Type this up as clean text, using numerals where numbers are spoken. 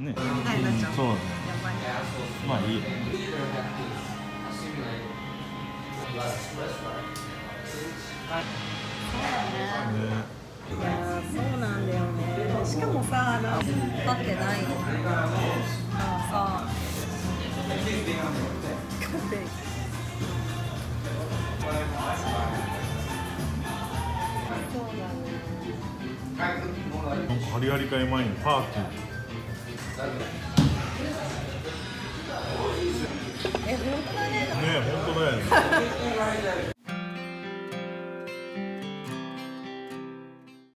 ね、答えになっちゃう。そうだね。まあいいよ。いやそうなんだよね。しかもさ、なんか立ってないからさ、勝手に。そうだね。なんかハリハリ会前にパーティー。え、本当だね。ね、本当だよね。